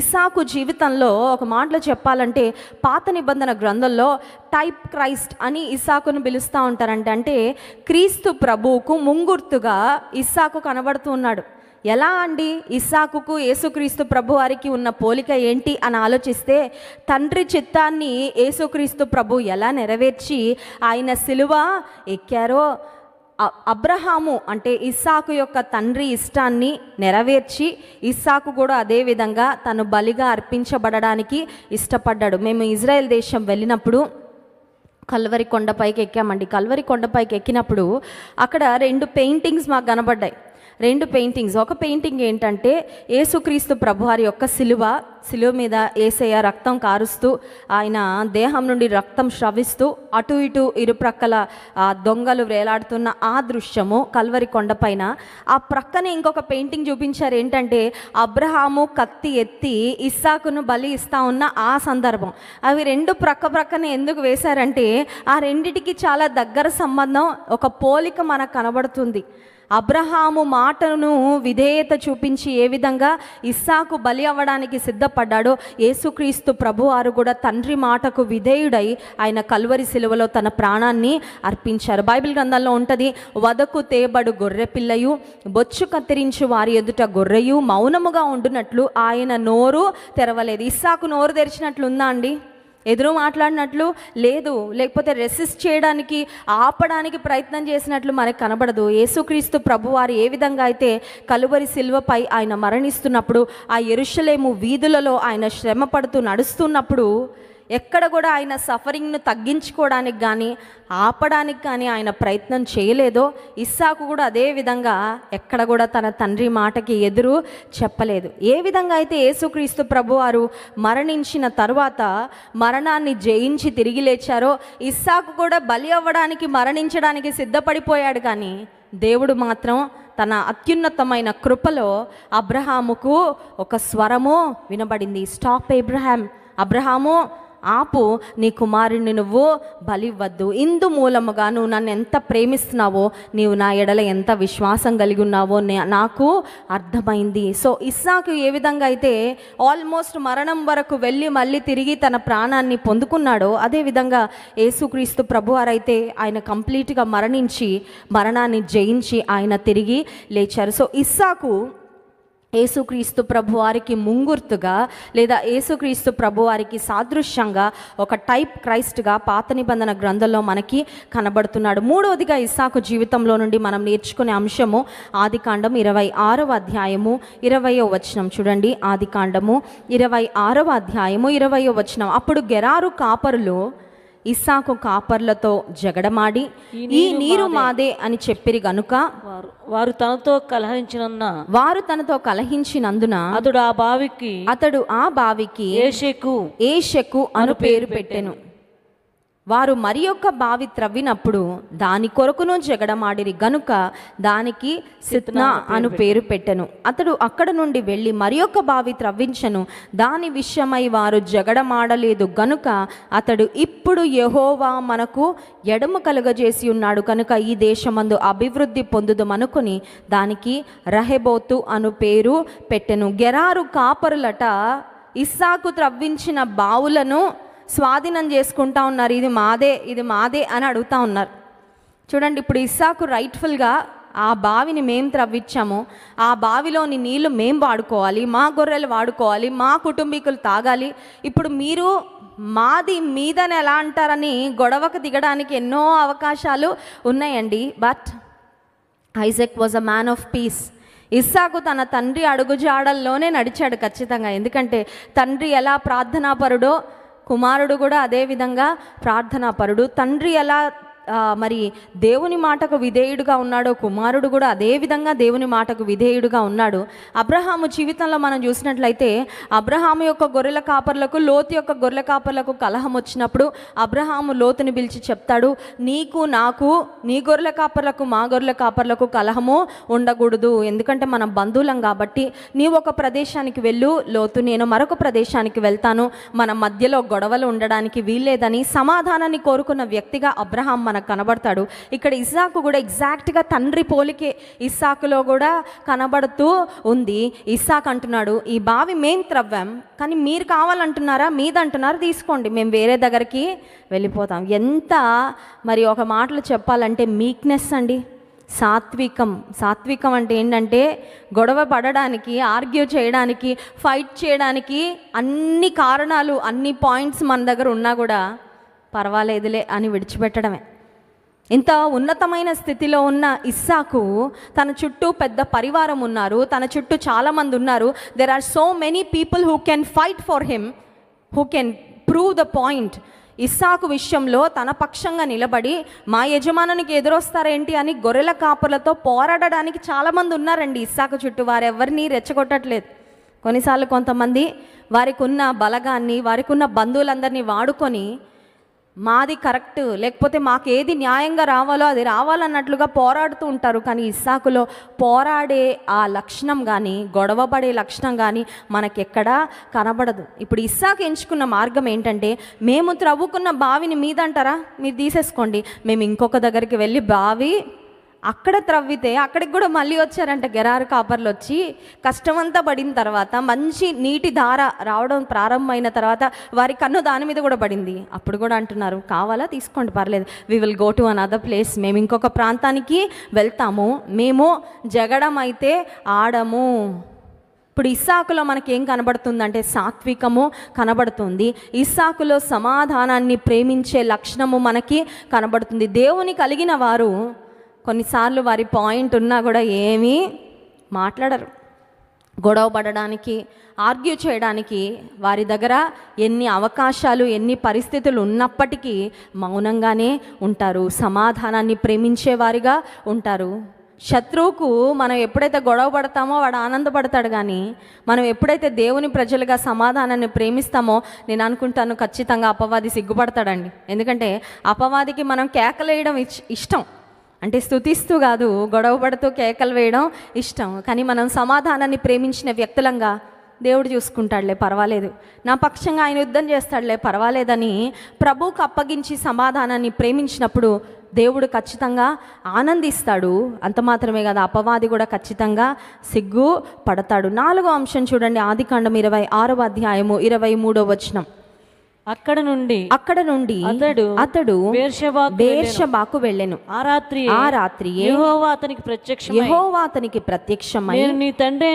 ఇస్సాకు జీవితంలో ఒక మాటలో చెప్పాలంటే పాత నిబంధన గ్రంథంలో టైప్ క్రైస్ట్ అని ఇస్సాకును పిలుస్తూ ఉంటారంటే, అంటే క్రీస్తు ప్రభువుకు ముంగుర్తుగా ఇస్సాకు కనబడుతూ ఉన్నాడు. ఎలా అండి ఇస్సాకుకు యేసుక్రీస్తు ప్రభువారికి ఉన్న పోలిక ఏంటి అని ఆలోచిస్తే, తండ్రి చిత్తాన్ని యేసుక్రీస్తు ప్రభు ఎలా నెరవేర్చి ఆయన సిలువ ఎక్కారో, అబ్రహాము అంటే ఇస్సాకు యొక్క తండ్రి ఇష్టాన్ని నెరవేర్చి ఇస్సాకు కూడా అదేవిధంగా తను బలిగా అర్పించబడడానికి ఇష్టపడ్డాడు. మేము ఇజ్రాయెల్ దేశం వెళ్ళినప్పుడు కల్వరి కొండపైకి ఎక్కామండి. కల్వరి కొండపైకి ఎక్కినప్పుడు అక్కడ రెండు పెయింటింగ్స్ మాకు కనబడ్డాయి. రెండు పెయింటింగ్స్. ఒక పెయింటింగ్ ఏంటంటే యేసుక్రీస్తు ప్రభువారి యొక్క సిలువ మీద యేసయ్య రక్తం కారుస్తూ, ఆయన దేహం నుండి రక్తం స్రవిస్తూ అటు ఇటు ఇరుప్రక్కల దొంగలు వేలాడుతున్న ఆ దృశ్యము కల్వరి కొండపైన. ఆ ప్రక్కనే ఇంకొక పెయింటింగ్ చూపించారు. ఏంటంటే అబ్రహాము కత్తి ఎత్తి ఇస్సాకును బలి ఇస్తా ఉన్న ఆ సందర్భం. అవి రెండు ప్రక్క ప్రక్కనే ఎందుకు వేశారంటే ఆ రెండిటికి చాలా దగ్గర సంబంధం, ఒక పోలిక మనకు కనబడుతుంది. అబ్రహాము మాటను విధేయత చూపించి ఏ విధంగా ఇస్సాకు బలి అవ్వడానికి సిద్ధపడ్డాడో, యేసుక్రీస్తు ప్రభువారు కూడా తండ్రి మాటకు విధేయుడై ఆయన కల్వరి సిలువలో తన ప్రాణాన్ని అర్పించారు. బైబిల్ గ్రంథంలో ఉంటుంది, వదకు తేబడు గొర్రె పిల్లయు, బొచ్చు కత్తిరించి వారి ఎదుట గొర్రెయు మౌనముగా ఉండునట్లు ఆయన నోరు తెరవలేదు. ఇస్సాకు నోరు తెరిచినట్లు ఉందా అండి? ఎదురు మాట్లాడినట్లు లేదు. లేకపోతే రెసిస్ట్ చేయడానికి, ఆపడానికి ప్రయత్నం చేసినట్లు మనకు కనబడదు. యేసుక్రీస్తు ప్రభువారు ఏ విధంగా అయితే కలువరి సిల్వపై ఆయన మరణిస్తున్నప్పుడు, ఆ యెరూషలేము వీధులలో ఆయన శ్రమ పడుతూ నడుస్తున్నప్పుడు ఎక్కడ కూడా ఆయన సఫరింగ్ను తగ్గించుకోవడానికి కానీ ఆపడానికి కానీ ఆయన ప్రయత్నం చేయలేదో ఇస్సాకు కూడా అదే విధంగా ఎక్కడ కూడా తన తండ్రి మాటకి ఎదురు చెప్పలేదు. ఏ విధంగా అయితే యేసుక్రీస్తు ప్రభువారు మరణించిన తర్వాత మరణాన్ని జయించి తిరిగి లేచారో ఇస్సాకు కూడా బలి అవ్వడానికి మరణించడానికి సిద్ధపడిపోయాడు. కానీ దేవుడు మాత్రం తన అత్యున్నతమైన కృపలో అబ్రహాముకు ఒక స్వరము వినబడింది, స్టాప్ అబ్రహాం, అబ్రహాము ఆపు, నీ కుమారుణ్ణి నువ్వు బలివ్వద్దు, ఇందు మూలముగా నువ్వు నన్ను ఎంత ప్రేమిస్తున్నావో, నీవు నా ఎడల ఎంత విశ్వాసం కలిగి ఉన్నావో నాకు అర్థమైంది. సో ఇస్సాకు ఏ విధంగా అయితే ఆల్మోస్ట్ మరణం వరకు వెళ్ళి మళ్ళీ తిరిగి తన ప్రాణాన్ని పొందుకున్నాడో అదేవిధంగా యేసుక్రీస్తు ప్రభువారైతే ఆయన కంప్లీట్గా మరణించి మరణాన్ని జయించి ఆయన తిరిగి లేచారు. సో ఇస్సాకు యేసుక్రీస్తు ప్రభువారికి ముంగుర్తుగా లేదా యేసుక్రీస్తు ప్రభువారికి సాదృశ్యంగా ఒక టైప్ క్రైస్ట్గా పాత నిబంధన గ్రంథంలో మనకి కనబడుతున్నాడు. మూడవదిగా ఇస్సాకు జీవితంలో నుండి మనం నేర్చుకునే అంశము ఆదికాండం 26వ అధ్యాయము 20వ వచనం. చూడండి, ఆదికాండము 26వ అధ్యాయము 20వ వచనం. అప్పుడు గెరారు కాపరులు ఇస్సాకు కాపర్లతో జగడమాడి, ఈ నీరు మాదే అని చెప్పిరి గనుక వారు తనతో కలహించినందున అతడు ఆ బావికి ఏషెకు అను పేరు పెట్టెను. వారు మరి యొక్క బావి త్రవ్వినప్పుడు దాని కొరకును జగడమాడిరి గనుక దానికి సిత్నా అను పేరు పెట్టెను. అతడు అక్కడ నుండి వెళ్ళి మరి యొక్క బావి త్రవ్వించెను, దాని విషయమై వారు జగడమాడలేదు గనుక అతడు, ఇప్పుడు యెహోవా మనకు ఎడమ కలుగజేసి ఉన్నాడు కనుక ఈ దేశమందు అభివృద్ధి పొందుదమనుకుని దానికి రహెబోతు అను పేరు పెట్టెను. గెరారు కాపరులట ఇస్సాకు త్రవ్వించిన బావులను స్వాధీనం చేసుకుంటా ఉన్నారు, ఇది మాదే అని అడుగుతూ ఉన్నారు. చూడండి, ఇప్పుడు ఇస్సాకు రైట్ఫుల్గా ఆ బావిని మేము త్రవ్వించాము, ఆ బావిలోని నీళ్లు మేము వాడుకోవాలి, మా గొర్రెలు వాడుకోవాలి, మా కుటుంబీకులు తాగాలి, ఇప్పుడు మీరు మాది మీదని ఎలా అంటారని గొడవకు దిగడానికి ఎన్నో అవకాశాలు ఉన్నాయండి. But Isaac was a man of peace. ఇస్సాకు తన తండ్రి అడుగుజాడల్లోనే నడిచాడు ఖచ్చితంగా, ఎందుకంటే తండ్రి ఎలా ప్రార్థనాపరుడో కుమారుడు కూడా అదే విధంగా ప్రార్థనాపరుడు. తండ్రి ఎలా మరి దేవుని మాటకు విధేయుడుగా ఉన్నాడో కుమారుడు కూడా అదే విధంగా దేవుని మాటకు విధేయుడుగా ఉన్నాడు. అబ్రహాము జీవితంలో మనం చూసినట్లయితే అబ్రహాము యొక్క గొర్రెల కాపర్లకు లోతు యొక్క గొర్రెల కాపర్లకు కలహం వచ్చినప్పుడు అబ్రహాము లోతుని పిలిచి చెప్తాడు, నీ గొర్రెల కాపర్లకు మా గొర్రెల కాపర్లకు కలహము ఉండకూడదు, ఎందుకంటే మనం బంధువులం కాబట్టి, నీవు ఒక ప్రదేశానికి వెళ్ళు లోతు, నేను మరొక ప్రదేశానికి వెళ్తాను, మన మధ్యలో గొడవలు ఉండడానికి వీల్లేదని సమాధానాన్ని కోరుకున్న వ్యక్తిగా అబ్రహాం మనకు కనబడతాడు. ఇక్కడ ఇస్సాకు కూడా ఎగ్జాక్ట్గా తండ్రి పోలికే ఇస్సాకులో కూడా కనబడుతూ ఉంది. ఇస్సాకు అంటున్నాడు, ఈ బావి మేము త్రవ్వాం, కానీ మీరు కావాలంటున్నారా, మీదంటున్నారు, తీసుకోండి, మేము వేరే దగ్గరికి వెళ్ళిపోతాం. ఎంత మరి ఒక మాటలు చెప్పాలంటే మీక్నెస్ అండి, సాత్వికం అంటే ఏంటంటే గొడవ పడడానికి, ఆర్గ్యూ చేయడానికి, ఫైట్ చేయడానికి అన్ని కారణాలు, అన్ని పాయింట్స్ మన దగ్గర ఉన్నా కూడా పర్వాలేదులే అని విడిచిపెట్టడమే. ఇంత ఉన్నతమైన స్థితిలో ఉన్న ఇస్సాకు, తన చుట్టూ పెద్ద పరివారం ఉన్నారు, తన చుట్టూ చాలామంది ఉన్నారు, there are so many people who can fight for him, who can prove the point. ఇస్సాకు విషయంలో తన పక్షంగా నిలబడి మా యజమానునికి ఎదురొస్తారేంటి అని గొర్రెల కాపర్లతో పోరాడడానికి చాలామంది ఉన్నారండి ఇస్సాకు చుట్టూ. వారెవరిని రెచ్చగొట్టట్లేదు. కొన్నిసార్లు కొంతమంది వారికి ఉన్న బలగాన్ని, వారికి ఉన్న బంధువులందరినీ వాడుకొని మాది కరెక్ట్, లేకపోతే మాకు ఏది న్యాయంగా రావాలో అది రావాలన్నట్లుగా పోరాడుతూ ఉంటారు. కానీ ఇస్సాకులో పోరాడే ఆ లక్షణం కానీ, గొడవ పడే లక్షణం కానీ మనకెక్కడా కనబడదు. ఇప్పుడు ఇస్సాకు ఎంచుకున్న మార్గం ఏంటంటే, మేము త్రవ్వుకున్న బావిని మీదంటారా, మీరు తీసేసుకోండి, మేము ఇంకొక దగ్గరికి వెళ్ళి బావి అక్కడ త్రవ్వితే, అక్కడికి కూడా మళ్ళీ వచ్చారంట గెరారు కాపర్లు. వచ్చి కష్టమంతా పడిన తర్వాత మంచి నీటి ధార రావడం ప్రారంభమైన తర్వాత వారి కన్ను దాని మీద కూడా పడింది. అప్పుడు కూడా అంటున్నారు, కావాలా, తీసుకోండి, పర్లేదు, we will go to another place, మేము ఇంకొక ప్రాంతానికి వెళ్తాము, మేము జగడం అయితే ఆడము. ఇప్పుడు ఇస్సాకులో మనకేం కనబడుతుందంటే సాత్వికము కనబడుతుంది, ఇస్సాకులో సమాధానాన్ని ప్రేమించే లక్షణము మనకి కనబడుతుంది. దేవుని కలిగిన వారు కొన్నిసార్లు వారి పాయింట్ ఉన్నా కూడా ఏమీ మాట్లాడరు, గొడవ పడడానికి ఆర్గ్యూ చేయడానికి వారి దగ్గర ఎన్ని అవకాశాలు ఎన్ని పరిస్థితులు ఉన్నప్పటికీ మౌనంగానే ఉంటారు, సమాధానాన్ని ప్రేమించేవారిగా ఉంటారు. శత్రువుకు మనం ఎప్పుడైతే గొడవ పడతామో వాడు ఆనందపడతాడు, కానీ మనం ఎప్పుడైతే దేవుని ప్రజలుగా సమాధానాన్ని ప్రేమిస్తామో నేను అనుకుంటాను ఖచ్చితంగా అపవాది సిగ్గుపడతాడండి. ఎందుకంటే అపవాదికి మనం కేకలేయడం ఇష్టం, అంటే స్తుతిస్తూ కాదు, గొడవ పడుతూ కేకలు వేయడం ఇష్టం. కానీ మనం సమాధానాన్ని ప్రేమించిన వ్యక్తులంగా దేవుడు చూసుకుంటాడులే పర్వాలేదు, నా పక్షంగా ఆయన యుద్ధం చేస్తాడులే పర్వాలేదని ప్రభువుకు అప్పగించి సమాధానాన్ని ప్రేమించినప్పుడు దేవుడు ఖచ్చితంగా ఆనందిస్తాడు. అంత మాత్రమే కాదు, అపవాది కూడా ఖచ్చితంగా సిగ్గు పడతాడు. 4వ అంశం చూడండి, ఆదికాండం 26వ అధ్యాయము 23వ వచనం. అక్కడ నుండి అతడు బెయేర్షెబాకు వెళ్ళెను. ఆ రాత్రి యెహోవా అతనికి ప్రత్యక్షమై, నేను నీ తండ్రి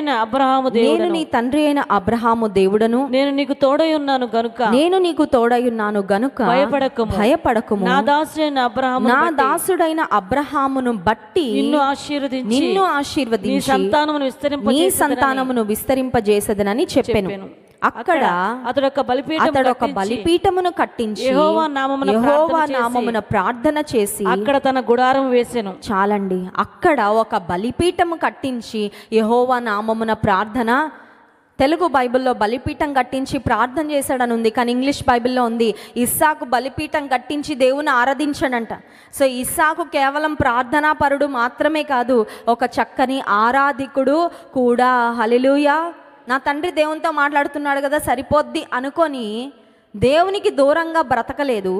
అయిన అబ్రహాము దేవుడను, నేను నీకు తోడై ఉన్నాను గనుక భయపడకుము, నా దాసుడైన అబ్రహామును బట్టి నిన్ను ఆశీర్వదించి నీ సంతానమును విస్తరింపజేసదనని చెప్పెను. అక్కడ అతడు ఒక బలిపీఠమును కట్టించి యెహోవా నామమున ప్రార్థన చేసి అక్కడ తన గుడారం వేసెను. చాలండి, అక్కడ ఒక బలిపీఠము కట్టించి యెహోవా నామమున ప్రార్థన. తెలుగు బైబిల్లో బలిపీఠం కట్టించి ప్రార్థన చేశాడని ఉంది, కానీ ఇంగ్లీష్ బైబిల్లో ఉంది ఇస్సాకు బలిపీఠం కట్టించి దేవుని ఆరాధించాడంట. సో ఇస్సాకు కేవలం ప్రార్థనా పరుడు మాత్రమే కాదు, ఒక చక్కని ఆరాధికుడు కూడా. హల్లెలూయా. నా తండ్రి దేవునితో మాట్లాడుతున్నాడు కదా సరిపోద్ది అనుకొని దేవునికి దూరంగా బ్రతకలేదు.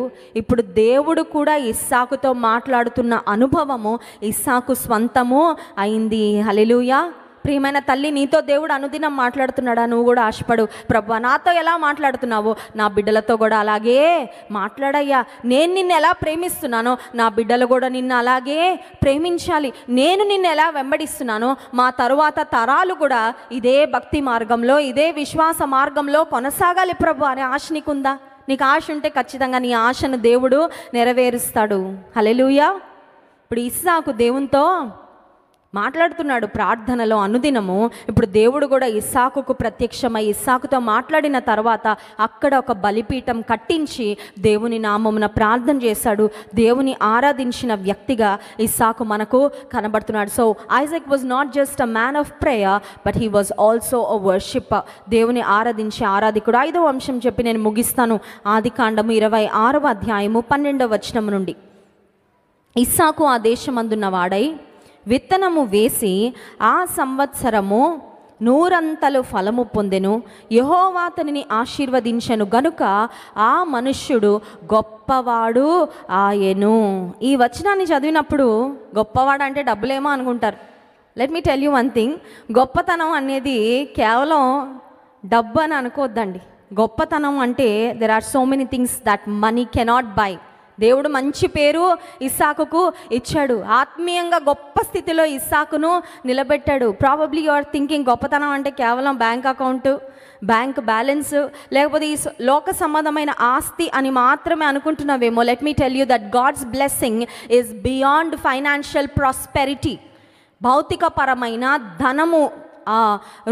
ఇప్పుడు దేవుడు కూడా ఇస్సాకుతో మాట్లాడుతున్న అనుభవము ఇస్సాకు స్వంతము అయింది. హల్లెలూయా. ప్రియమైన తల్లి, నీతో దేవుడు అనుదినం మాట్లాడుతున్నాడా? నువ్వు కూడా ఆశపడు, ప్రభువా నాతో ఎలా మాట్లాడుతున్నావో నా బిడ్డలతో కూడా అలాగే మాట్లాడయ్యా, నేను నిన్ను ఎలా ప్రేమిస్తున్నానో నా బిడ్డలు కూడా నిన్ను అలాగే ప్రేమించాలి, నేను నిన్ను ఎలా వెంబడిస్తున్నానో మా తరువాత తరాలు కూడా ఇదే భక్తి మార్గంలో ఇదే విశ్వాస మార్గంలో కొనసాగాలి ప్రభువా అనే ఆశ నీకుందా? నీకు ఆశ ఉంటే ఖచ్చితంగా నీ ఆశను దేవుడు నెరవేరుస్తాడు. హల్లెలూయా. ఇప్పుడు ఇస్సాకు దేవునితో మాట్లాడుతున్నాడు ప్రార్థనలో అనుదినము. ఇప్పుడు దేవుడు కూడా ఇస్సాకుకు ప్రత్యక్షమై ఇస్సాకుతో మాట్లాడిన తర్వాత అక్కడ ఒక బలిపీఠం కట్టించి దేవుని నామమున ప్రార్థన చేశాడు. దేవుని ఆరాధించిన వ్యక్తిగా ఇస్సాకు మనకు కనబడుతున్నాడు. So Isaac was not just a man of prayer, but he was also a worshipper, దేవుని ఆరాధించే ఆరాధికుడు. 5వ అంశం చెప్పి నేను ముగిస్తాను. ఆదికాండము 26వ అధ్యాయము 12వ వచనం నుండి, ఇస్సాకు ఆ దేశమందున్న వాడై విత్తనము వేసి ఆ సంవత్సరము 100 ఫలము పొందెను. యెహోవా అతనిని ఆశీర్వదించెను గనుక ఆ మనుష్యుడు గొప్పవాడు ఆయెను. ఈ వచనాన్ని చదివినప్పుడు గొప్పవాడు అంటే డబ్బులేమో అనుకుంటారు. Let me tell you one thing, గొప్పతనం అనేది కేవలం డబ్బు అని అనుకోవద్దండి. గొప్పతనం అంటే there are so many things that money cannot buy. దేవుడు మంచి పేరు ఇస్సాకుకు ఇచ్చాడు, ఆత్మీయంగా గొప్ప స్థితిలో ఇస్సాకును నిలబెట్టాడు. ప్రాబబ్లీ యు ఆర్ థింకింగ్ గొప్పతనం అంటే కేవలం బ్యాంక్ అకౌంట్, బ్యాంక్ బ్యాలెన్స్, లేకపోతే ఈ లోక సంబంధమైన ఆస్తి అని మాత్రమే అనుకుంటున్నావేమో. Let me tell you that God's blessing is beyond financial prosperity. భౌతికపరమైన ధనము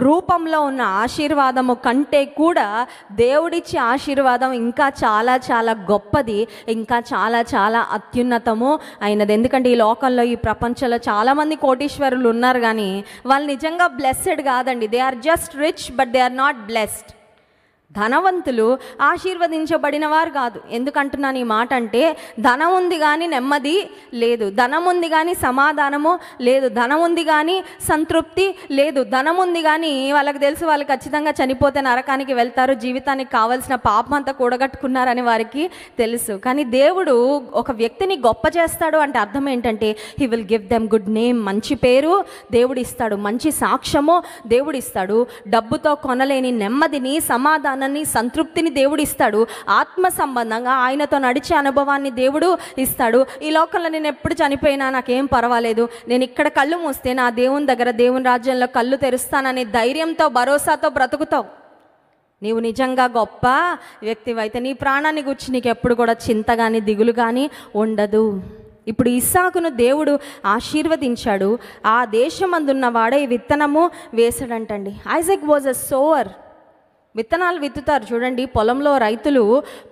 రూపంలో ఉన్న ఆశీర్వాదము కంటే కూడా దేవుడిచ్చే ఆశీర్వాదం ఇంకా చాలా చాలా గొప్పది, ఇంకా చాలా చాలా అత్యున్నతము అయినది. ఎందుకంటే ఈ లోకంలో ఈ ప్రపంచంలో చాలామంది కోటీశ్వరులు ఉన్నారు, కానీ వాళ్ళు నిజంగా బ్లెస్సెడ్ కాదండి. They are just rich but they are not blessed. ధనవంతులు ఆశీర్వదించబడిన వారు కాదు. ఎందుకంటున్నాను ఈ మాట అంటే, ధనం ఉంది కానీ నెమ్మది లేదు, ధనం ఉంది కానీ సమాధానము లేదు, ధనం ఉంది కానీ సంతృప్తి లేదు, ధనం ఉంది కానీ వాళ్ళకి తెలుసు వాళ్ళు ఖచ్చితంగా చనిపోతే నరకానికి వెళ్తారు, జీవితానికి కావాల్సిన పాపం అంతా కూడగట్టుకున్నారని వారికి తెలుసు. కానీ దేవుడు ఒక వ్యక్తిని గొప్ప చేస్తాడు అంటే అర్థం ఏంటంటే, he will give them good name. మంచి పేరు దేవుడు ఇస్తాడు, మంచి సాక్ష్యము దేవుడు ఇస్తాడు, డబ్బుతో కొనలేని నెమ్మదిని సమాధానం సంతృప్తిని దేవుడు ఇస్తాడు, ఆత్మ సంబంధంగా ఆయనతో నడిచే అనుభవాన్ని దేవుడు ఇస్తాడు. ఈ లోకంలో నేను ఎప్పుడు చనిపోయినా నాకేం పర్వాలేదు, నేను ఇక్కడ కళ్ళు మూస్తే నా దేవుని దగ్గర దేవుని రాజ్యంలో కళ్ళు తెరుస్తాననే ధైర్యంతో భరోసాతో బ్రతుకుతావు. నీవు నిజంగా గొప్ప వ్యక్తివైతే నీ ప్రాణాన్ని గురించి నీకు ఎప్పుడు కూడా చింత కానీ దిగులు కానీ ఉండదు. ఇప్పుడు ఇస్సాకును దేవుడు ఆశీర్వదించాడు. ఆ దేశమందున్న వాడే విత్తనము వేసాడంటండి. Isaac was a sower. విత్తనాలు విత్తుతారు చూడండి. పొలంలో రైతులు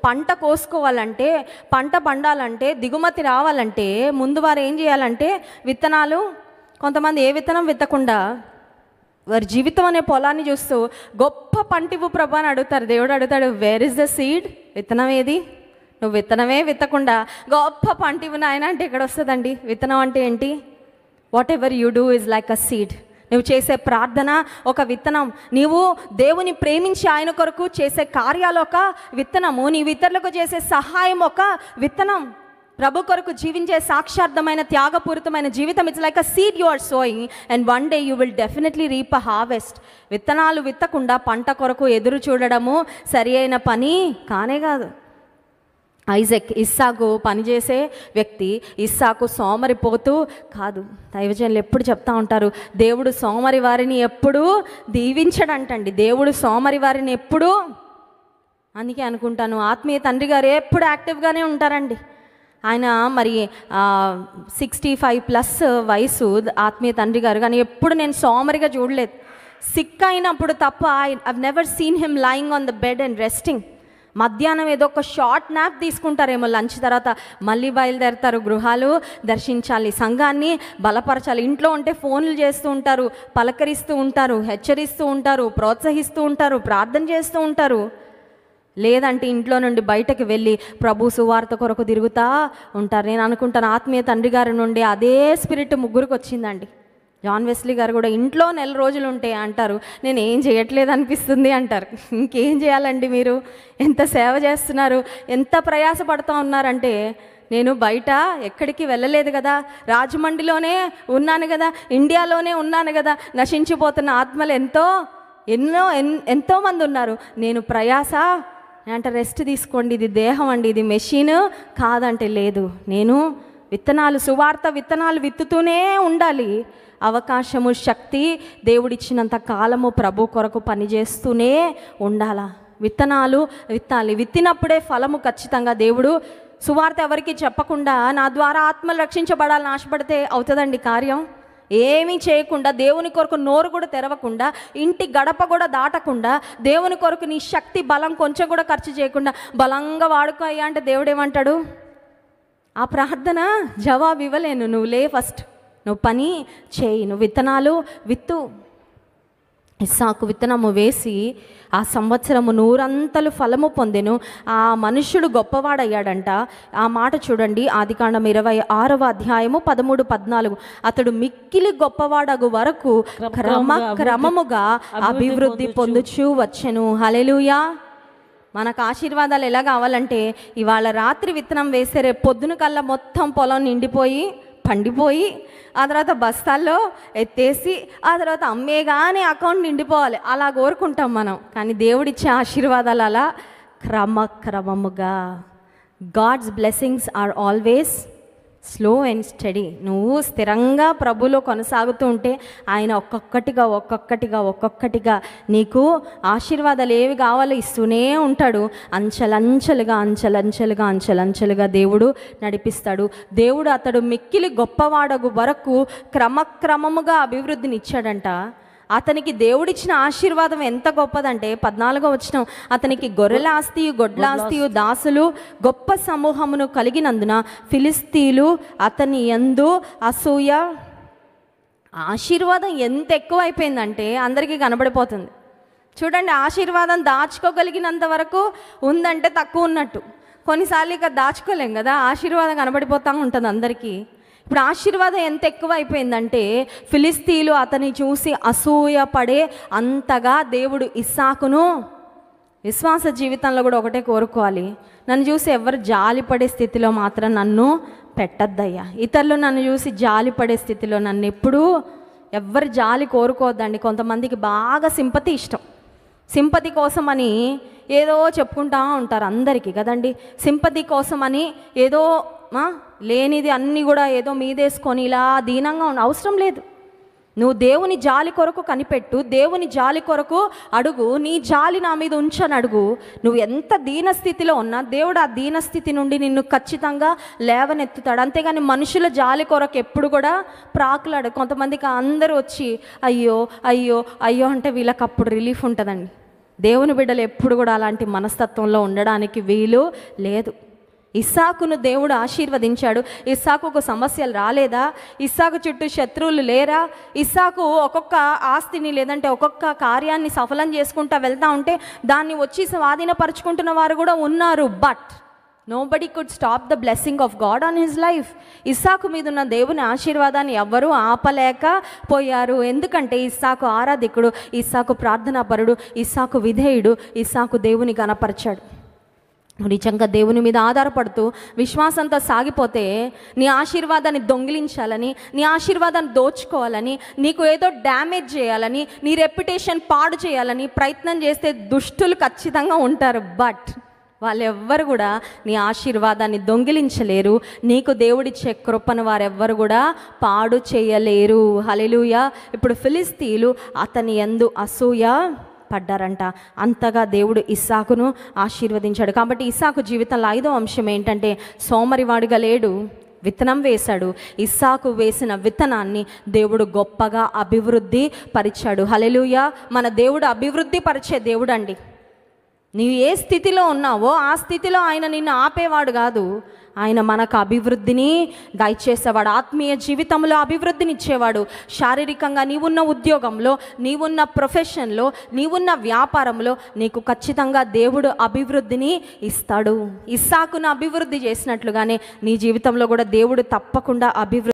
పంట కోసుకోవాలంటే, పంట పండాలంటే, దిగుమతి రావాలంటే ముందు వారు ఏం చేయాలంటే విత్తనాలు, కొంతమంది ఏ విత్తనం విత్తకుండా వారి జీవితం అనే పొలాన్ని చూస్తూ గొప్ప పంటివు ప్రభా అని అడుగుతారు. దేవుడు అడుగుతాడు, వేర్ ఇస్ ద సీడ్, విత్తనం ఏది? నువ్వు విత్తనమే విత్తకుండా గొప్ప పంటివు నాయన అంటే ఇక్కడ వస్తుందండి. విత్తనం అంటే ఏంటి? Whatever you do is like a seed. నువ్వు చేసే ప్రార్థన ఒక విత్తనం, నీవు దేవుని ప్రేమించి ఆయన కొరకు చేసే కార్యాలు ఒక విత్తనము, నీవు ఇతరులకు చేసే సహాయం ఒక విత్తనం, ప్రభు కొరకు జీవించే సాక్షార్థమైన త్యాగపూరితమైన జీవితం. It's like a seed you are sowing and one day you will definitely reap a harvest. విత్తనాలు విత్తకుండా పంట కొరకు ఎదురు చూడడము సరి అయిన పని కానే కాదు. ఐజాక్, ఇస్సాకు పనిచేసే వ్యక్తి, ఇస్సాకు సోమరిపోతూ కాదు. దైవజనులు ఎప్పుడు చెప్తా ఉంటారు, దేవుడు సోమరి వారిని ఎప్పుడూ దీవించడంటండి. దేవుడు సోమరి వారిని ఎప్పుడూ, అందుకే అనుకుంటాను ఆత్మీయ తండ్రి గారు ఎప్పుడు యాక్టివ్గానే ఉంటారండి. ఆయన మరి 65+ వయసు ఆత్మీయ తండ్రి గారు, కానీ ఎప్పుడు నేను సోమరిగా చూడలేదు. సిక్ అయినప్పుడు తప్ప I never seen him lying on the bed and resting. మధ్యాహ్నం ఏదో ఒక షార్ట్ నాప్ తీసుకుంటారేమో లంచ్ తర్వాత, మళ్ళీ బయలుదేరతారు. గృహాలు దర్శించాలి, సంఘాన్ని బలపరచాలి. ఇంట్లో ఉంటే ఫోన్లు చేస్తూ ఉంటారు, పలకరిస్తూ ఉంటారు, హెచ్చరిస్తూ ఉంటారు, ప్రోత్సహిస్తూ ఉంటారు, ప్రార్థన చేస్తూ ఉంటారు. లేదంటే ఇంట్లో నుండి బయటకు వెళ్ళి ప్రభు సువార్త కొరకు తిరుగుతూ ఉంటారు. నేను అనుకుంటాను ఆత్మీయ తండ్రి గారి నుండి అదే స్పిరిట్ ముగ్గురికి వచ్చిందండి. జాన్ వెస్లీ గారు కూడా ఇంట్లో 4 రోజులు ఉంటే అంటారు, నేను ఏం చేయట్లేదు అనిపిస్తుంది అంటారు. ఇంకేం చేయాలండి, మీరు ఎంత సేవ చేస్తున్నారు, ఎంత ప్రయాస పడుతూ ఉన్నారంటే, నేను బయట ఎక్కడికి వెళ్ళలేదు కదా, రాజమండ్రిలోనే ఉన్నాను కదా, ఇండియాలోనే ఉన్నాను కదా, నశించిపోతున్న ఆత్మలు ఎంతోమంది ఉన్నారు, నేను ప్రయాస అంటే రెస్ట్ తీసుకోండి, ఇది దేహం అండి, ఇది మెషిన్ కాదంటే లేదు. నేను విత్తనాలు, సువార్త విత్తనాలు విత్తుతూనే ఉండాలి. అవకాశము, శక్తి దేవుడిచ్చినంత కాలము ప్రభు కొరకు పనిచేస్తూనే ఉండాలా. విత్తనాలు విత్తాలి, విత్తినప్పుడే ఫలము ఖచ్చితంగా. దేవుడు సువార్త ఎవరికి చెప్పకుండా నా ద్వారా ఆత్మలు రక్షించబడాలని ఆశపడితే అవుతుందండి కార్యం? ఏమీ చేయకుండా, దేవుని కొరకు నోరు కూడా తెరవకుండా, ఇంటి గడప కూడా దాటకుండా, దేవుని కొరకు నీ శక్తి బలం కొంచెం కూడా ఖర్చు చేయకుండా బలంగా వాడుకో అయ్యా అంటే దేవుడు ఏమంటాడు? ఆ ప్రార్థన జవాబు ఇవ్వలేను. నువ్వు లే, ఫస్ట్ నువ్వు పని చేయి, నువ్వు విత్తనాలు విత్తు. ఇస్సాకు విత్తనము వేసి ఆ సంవత్సరము 100 ఫలము పొందెను. ఆ మనుష్యుడు గొప్పవాడయ్యాడంట. ఆ మాట చూడండి, ఆదికాండం 26:13-14. అతడు మిక్కిలి గొప్పవాడగు వరకు క్రమక్రమముగా అభివృద్ధి పొందుచూ వచ్చెను. హల్లెలూయా. మనకు ఆశీర్వాదాలు ఎలా కావాలంటే, ఇవాళ రాత్రి విత్తనం వేసే రేపు పొద్దున కల్లా మొత్తం పొలం నిండిపోయి పండిపోయి, ఆ తర్వాత బస్తాల్లో ఎత్తేసి, ఆ తర్వాత అమ్మేగానే అకౌంట్ నిండిపోవాలి, అలా కోరుకుంటాం మనం. కానీ దేవుడిచ్చే ఆశీర్వాదాలు అలా క్రమక్రమముగా. God's blessings are always slow and steady. నువ్వు స్థిరంగా ప్రభులో కొనసాగుతూ ఉంటే ఆయన ఒక్కొక్కటిగా ఒక్కొక్కటిగా ఒక్కొక్కటిగా నీకు ఆశీర్వాదాలు ఏవి కావాలో ఇస్తూనే ఉంటాడు. అంచెలంచెలుగా అంచెలంచెలుగా అంచెలంచెలుగా దేవుడు నడిపిస్తాడు. దేవుడు అతడు మిక్కిలి గొప్పవాడగు వరకు క్రమక్రమముగా అభివృద్ధినిచ్చాడంట. అతనికి దేవుడిచ్చిన ఆశీర్వాదం ఎంత గొప్పదంటే, 14వ వచనం, అతనికి గొర్రెల ఆస్తియు గొడ్ల ఆస్తియు దాసులు గొప్ప సమూహమును కలిగినందున ఫిలిస్తీయులు అతని యందు అసూయ. ఆశీర్వాదం ఎంత ఎక్కువైపోయిందంటే అందరికీ కనబడిపోతుంది చూడండి. ఆశీర్వాదం దాచుకోగలిగినంత వరకు ఉందంటే తక్కువ ఉన్నట్టు. కొన్నిసార్లు ఇక దాచుకోలేం కదా, ఆశీర్వాదం కనబడిపోతూ ఉంటుంది అందరికీ. ఇప్పుడు ఆశీర్వాదం ఎంత ఎక్కువైపోయిందంటే ఫిలిస్తీయులు అతన్ని చూసి అసూయ పడే అంతగా దేవుడు ఇస్సాకును. విశ్వాస జీవితంలో కూడా ఒకటే కోరుకోవాలి, నన్ను చూసి ఎవరు జాలిపడే స్థితిలో మాత్రం నన్ను పెట్టద్దయ్యా. ఇతరులు నన్ను చూసి జాలిపడే స్థితిలో నన్ను ఎప్పుడూ ఎవరు జాలి కోరుకోవద్దండి. కొంతమందికి బాగా సింపతి ఇష్టం, సింపతి కోసమని ఏదో చెప్పుకుంటూ ఉంటారు అందరికీ కదండి. సింపతి కోసమని ఏదో లేనిది అన్నీ కూడా ఏదో మీదేసుకొని ఇలా దీనంగా అవసరం లేదు. నువ్వు దేవుని జాలి కొరకు కనిపెట్టు, దేవుని జాలి కొరకు అడుగు, నీ జాలి నా మీద ఉంచని అడుగు. నువ్వు ఎంత దీనస్థితిలో ఉన్నా దేవుడు ఆ దీనస్థితి నుండి నిన్ను ఖచ్చితంగా లేవనెత్తుతాడు. అంతేగాని మనుషుల జాలి కొరకు ఎప్పుడు కూడా ప్రాకులాడు. కొంతమందికి అందరూ వచ్చి అయ్యో అయ్యో అయ్యో అంటే వీళ్ళకి అప్పుడు రిలీఫ్ ఉంటుందండి. దేవుని బిడ్డలు ఎప్పుడు కూడా అలాంటి మనస్తత్వంలో ఉండడానికి వీలు లేదు. ఇస్సాకును దేవుడు ఆశీర్వదించాడు. ఇస్సాకుకు సమస్యలు రాలేదా? ఇస్సాకు చుట్టూ శత్రువులు లేరా? ఇస్సాకు ఒక్కొక్క ఆస్తిని లేదంటే ఒక్కొక్క కార్యాన్ని సఫలం చేసుకుంటూ వెళ్తూ ఉంటే దాన్ని వచ్చి స్వాధీనపరుచుకుంటున్న వారు కూడా ఉన్నారు. But nobody could stop the blessing of God on his life. ఇస్సాకు మీద ఉన్న దేవుని ఆశీర్వాదాన్ని ఎవ్వరూ ఆపలేకపోయారు. ఎందుకంటే ఇస్సాకు ఆరాధికుడు, ఇస్సాకు ప్రార్థనాపరుడు, ఇస్సాకు విధేయుడు, ఇస్సాకు దేవుని గణపరిచాడు. నిజంగా దేవుని మీద ఆధారపడుతూ విశ్వాసంతో సాగిపోతే నీ ఆశీర్వాదాన్ని దొంగిలించాలని, నీ ఆశీర్వాదాన్ని దోచుకోవాలని, నీకు ఏదో డ్యామేజ్ చేయాలని, నీ రెప్యుటేషన్ పాడు చేయాలని ప్రయత్నం చేస్తే దుష్టులు ఖచ్చితంగా ఉంటారు. బట్ వాళ్ళెవ్వరు కూడా నీ ఆశీర్వాదాన్ని దొంగిలించలేరు. నీకు దేవుడిచ్చే కృపను వారెవ్వరు కూడా పాడు చేయలేరు. హల్లెలూయా. ఇప్పుడు ఫిలిస్తీయులు అతని యందు అసూయ పడ్డారంట. అంతగా దేవుడు ఇస్సాకును ఆశీర్వదించాడు. కాబట్టి ఇస్సాకు జీవితంలో 5వ అంశం ఏంటంటే సోమరివాడిగా లేడు, విత్తనం వేశాడు. ఇస్సాకు వేసిన విత్తనాన్ని దేవుడు గొప్పగా అభివృద్ధి పరిచాడు. హల్లెలూయా. మన దేవుడు అభివృద్ధి పరిచే దేవుడు అండి. నీవు ఏ స్థితిలో ఉన్నావో ఆ స్థితిలో ఆయన నిన్ను ఆపేవాడు కాదు. ఆయన మనకు అభివృద్ధిని దయచేసేవాడు. ఆత్మీయ జీవితంలో అభివృద్ధినిచ్చేవాడు. శారీరకంగా నీవున్న ఉద్యోగంలో, నీవున్న ప్రొఫెషన్లో, నీవున్న వ్యాపారంలో నీకు ఖచ్చితంగా దేవుడు అభివృద్ధిని ఇస్తాడు. ఇస్సాకును అభివృద్ధి చేసినట్లుగానే నీ జీవితంలో కూడా దేవుడు తప్పకుండా అభివృద్ధి